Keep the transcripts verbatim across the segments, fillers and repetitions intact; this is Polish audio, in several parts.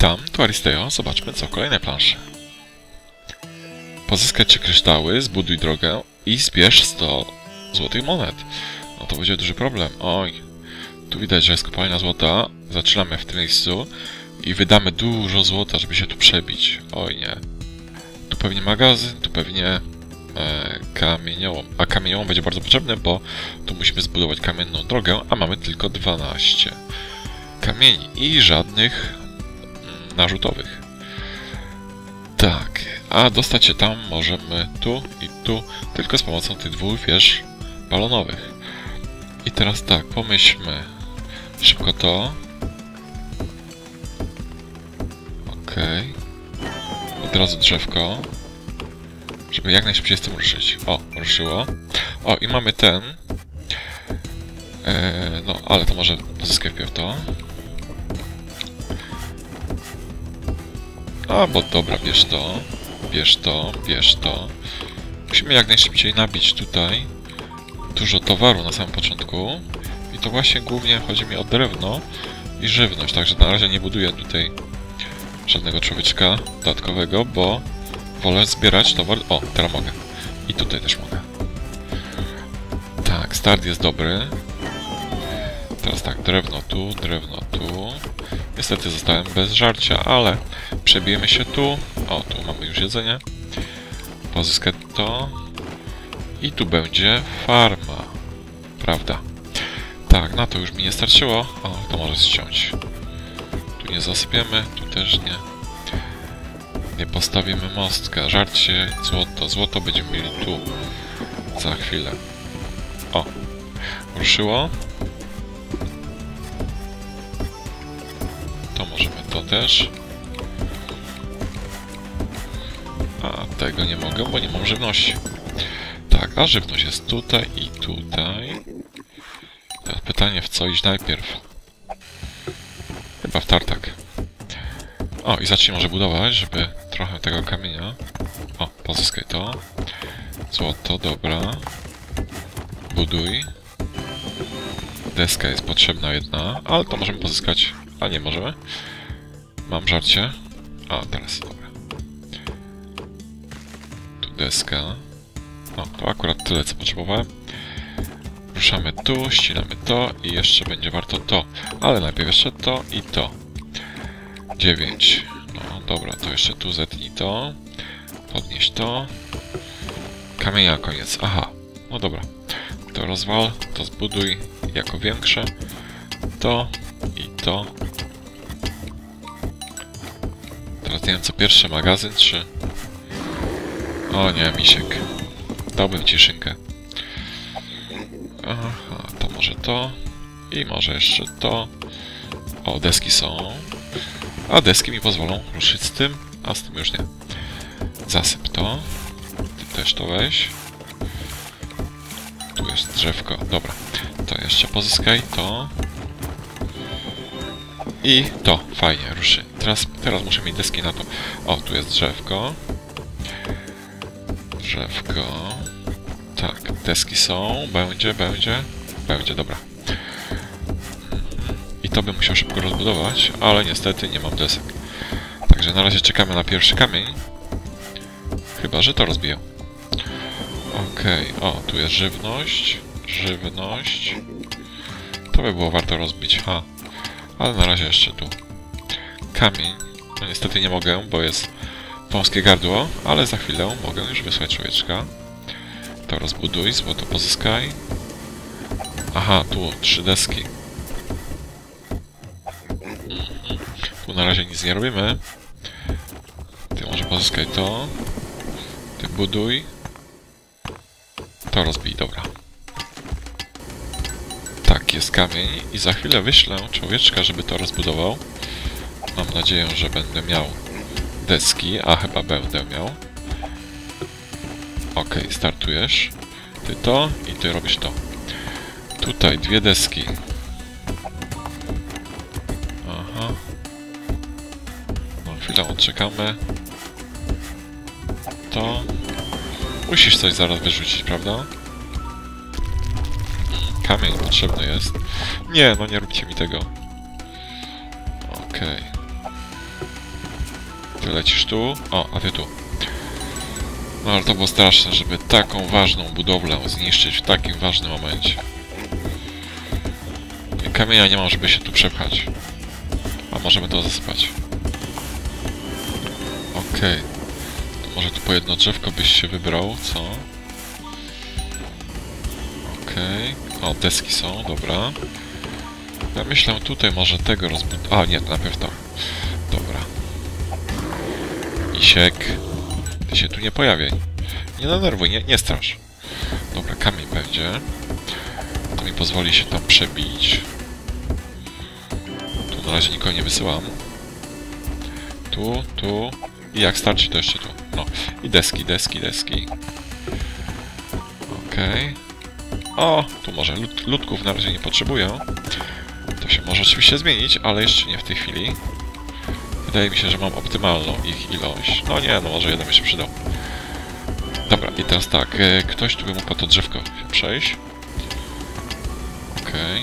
Witam, tu Aristejo. Zobaczmy co kolejne plansze. Pozyskaj trzy kryształy, zbuduj drogę i zbierz sto złotych monet. No to będzie duży problem. Oj, tu widać, że jest kopalnia złota. Zaczynamy w tym miejscu i wydamy dużo złota, żeby się tu przebić. Oj nie. Tu pewnie magazyn, tu pewnie e, kamieniołom. A kamieniołom będzie bardzo potrzebny, bo tu musimy zbudować kamienną drogę, a mamy tylko dwanaście kamieni i żadnych narzutowych. Tak, a dostać się tam możemy tu i tu, tylko z pomocą tych dwóch wież balonowych. I teraz tak, pomyślmy szybko to. Ok. Od razu drzewko, żeby jak najszybciej z tym ruszyć. O, ruszyło. O, i mamy ten. Eee, no, ale to może pozyskaj wpierw to. A, bo dobra, bierz to, bierz to, bierz to. Musimy jak najszybciej nabić tutaj dużo towaru na samym początku. I to właśnie głównie chodzi mi o drewno i żywność, także na razie nie buduję tutaj żadnego człowieczka dodatkowego, bo wolę zbierać towar... O, teraz mogę. I tutaj też mogę. Tak, start jest dobry. Teraz tak, drewno tu, drewno tu. Niestety zostałem bez żarcia, ale przebijemy się tu. O, tu mamy już jedzenie. Pozyskę to. I tu będzie farma. Prawda? Tak, na to już mi nie starczyło. O, to może ściąć. Tu nie zasypiemy, tu też nie. Nie postawimy mostka. Żarcie, złoto. Złoto będziemy mieli tu za chwilę. O, ruszyło. To możemy to też. A tego nie mogę, bo nie mam żywności. Tak, a żywność jest tutaj i tutaj. Teraz pytanie, w co iść najpierw? Chyba w tartak. O, i zacznij może budować, żeby trochę tego kamienia... O, pozyskaj to. Złoto, dobra. Buduj. Deska jest potrzebna jedna, ale to możemy pozyskać... A nie możemy. Mam żarcie. A, teraz, dobra. Tu deska. No, to akurat tyle, co potrzebowałem. Ruszamy tu, ścinamy to i jeszcze będzie warto to. Ale najpierw jeszcze to i to. dziewięć. No, dobra, to jeszcze tu zetnij to. Podnieś to. Kamienia koniec. Aha. No dobra. To rozwal, to zbuduj jako większe. To i to. Teraz nie wiem co pierwszy, magazyn czy... O nie, misiek. Dałbym ci szynkę. Aha, to może to. I może jeszcze to. O, deski są. A deski mi pozwolą ruszyć z tym, a z tym już nie. Zasyp to. Ty też to weź. Tu jest drzewko. Dobra. To jeszcze pozyskaj to. I to, fajnie, ruszy. Teraz, teraz muszę mieć deski na to. O, tu jest drzewko. Drzewko. Tak, deski są. Będzie, będzie. Będzie, dobra. I to bym musiał szybko rozbudować, ale niestety nie mam desek. Także na razie czekamy na pierwszy kamień. Chyba, że to rozbiję. Okej, okay. O, tu jest żywność. Żywność. To by było warto rozbić, ha. Ale na razie jeszcze tu kamień. No niestety nie mogę, bo jest wąskie gardło, ale za chwilę mogę już wysłać człowieczka. To rozbuduj, złoto pozyskaj. Aha, tu trzy deski. Mhm. Tu na razie nic nie robimy. Ty może pozyskaj to. Ty buduj. To rozbij, dobra. Jest kamień i za chwilę wyślę człowieczka, żeby to rozbudował. Mam nadzieję, że będę miał deski, a chyba będę miał. Ok, startujesz. Ty to i ty robisz to. Tutaj dwie deski. Aha. No chwilę odczekamy. To... Musisz coś zaraz wyrzucić, prawda? Kamień potrzebny jest. Nie, no nie róbcie mi tego. Okej. Okay. Ty lecisz tu. O, a ty tu. No ale to było straszne, żeby taką ważną budowlę zniszczyć w takim ważnym momencie. Kamienia nie mam, żeby się tu przepchać. A możemy to zasypać. Okej. Okay. To może tu po jedno drzewko byś się wybrał, co? Okej. Okay. O, deski są, dobra. Ja myślę tutaj może tego rozbudować. A, nie, najpierw tam. Dobra. Isiek. Ty się tu nie pojawiaj. Nie denerwuj, nie, nie strasz. Dobra, kamień będzie. To mi pozwoli się tam przebić. Tu na razie nikogo nie wysyłam. Tu, tu. I jak starczy, to jeszcze tu. No. I deski, deski, deski. Okej. Okay. O, tu może lud ludków na razie nie potrzebuję. To się może oczywiście zmienić, ale jeszcze nie w tej chwili. Wydaje mi się, że mam optymalną ich ilość. No nie, no może jeden by się przydał. Dobra, i teraz tak. E, ktoś tu by mógł po to drzewko przejść. Okej. Okay.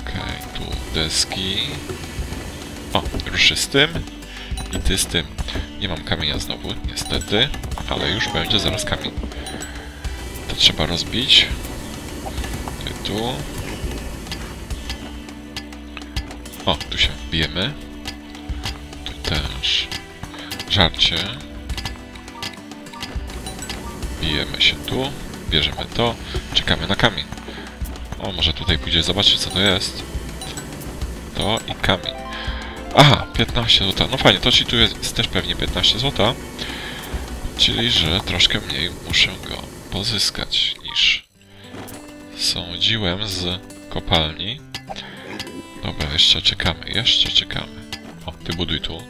Okej, okay, tu deski. O, ruszy z tym. I ty z tym. Nie mam kamienia znowu, niestety. Ale już będzie zaraz kamień. To trzeba rozbić. Ty tu. O, tu się wbijemy. Tu też. Żarcie. Bijemy się tu. Bierzemy to. Czekamy na kamień. O, może tutaj pójdzie zobaczyć, co to jest. To i kamień. Aha, piętnaście złotych. No fajnie, to ci tu jest też pewnie piętnaście złotych. Czyli, że troszkę mniej muszę go pozyskać niż sądziłem z kopalni. Dobra, jeszcze czekamy, jeszcze czekamy. O, ty buduj tu.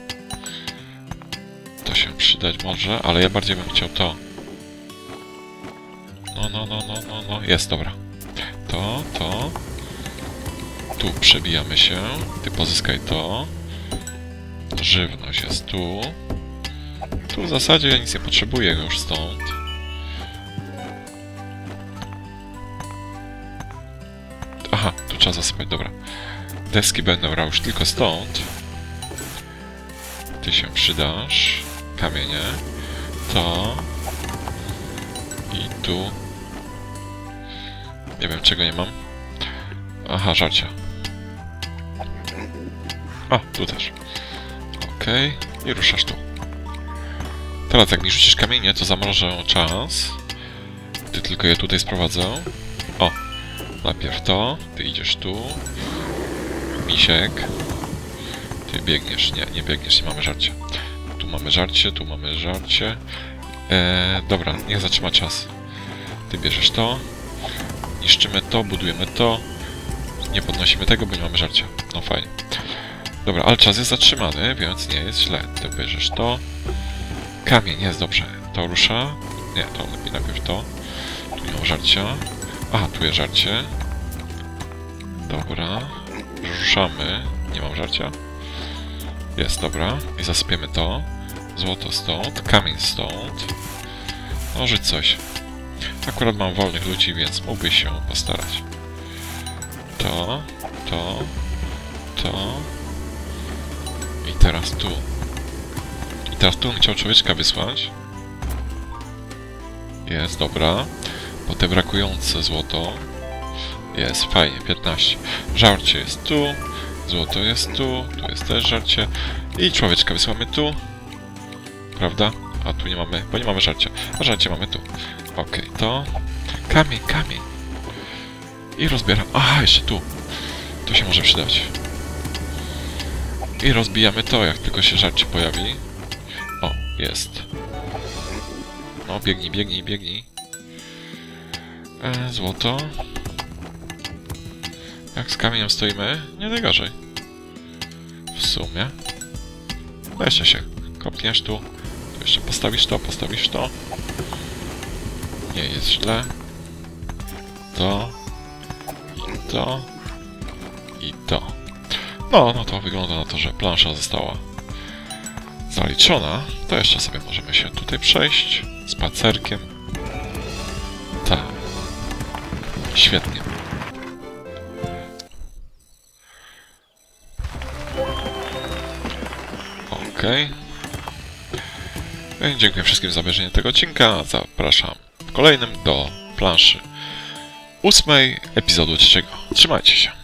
To się przydać może, ale ja bardziej bym chciał to. No, no, no, no, no, no. Jest, dobra. To, to. Tu przebijamy się. Ty pozyskaj to. Żywność jest tu. Tu w zasadzie ja nic nie potrzebuję już stąd. Aha, tu trzeba zasypać, dobra. Deski będę brał już tylko stąd. Ty się przydasz. Kamienie. To. I tu. Nie wiem, czego nie mam. Aha, żarcia. A, tu też. Okej. Okay. I ruszasz tu. Teraz jak mi rzucisz kamienie, to zamrożę czas. Ty tylko je tutaj sprowadzę. O. Najpierw to. Ty idziesz tu. Misiek. Ty biegniesz. Nie, nie biegniesz. Nie mamy żarcia. Tu mamy żarcie, tu mamy żarcie. Eee, dobra, niech zatrzyma czas. Ty bierzesz to. Niszczymy to, budujemy to. Nie podnosimy tego, bo nie mamy żarcia. No fajnie. Dobra, ale czas jest zatrzymany, więc nie jest źle. Ty bierzesz to. Kamień jest dobrze. To rusza. Nie, to lepiej najpierw to. Tu nie ma żarcia. Aha, tu jest żarcie. Dobra. Ruszamy. Nie mam żarcia. Jest, dobra. I zasypiemy to. Złoto stąd. Kamień stąd. No, rzuć coś. Akurat mam wolnych ludzi, więc mógłby się postarać. To, to, to. I teraz tu. I teraz tu bym chciał człowieczka wysłać. Jest, dobra. Potem brakujące złoto. Jest, fajnie, piętnaście. Żarcie jest tu. Złoto jest tu. Tu jest też żarcie. I człowieczka wysyłamy tu. Prawda? A tu nie mamy, bo nie mamy żarcia. A żarcie mamy tu. Okej, okay, to... Kamień, kamień. I rozbieram... Aha, jeszcze tu. To się może przydać. I rozbijamy to, jak tylko się żarcie pojawi. O, jest. No, biegnij, biegnij, biegnij. E, złoto. Jak z kamieniem stoimy, nie najgorzej. W sumie. No jeszcze się kopniesz tu. Tu jeszcze postawisz to, postawisz to. Nie jest źle. To. I to. I to. No, no to wygląda na to, że plansza została zaliczona. To jeszcze sobie możemy się tutaj przejść. Spacerkiem. Tak. Świetnie. Okej. Okay. Dziękuję wszystkim za obejrzenie tego odcinka. Zapraszam w kolejnym do planszy ósmej epizodu trzeciego. Trzymajcie się.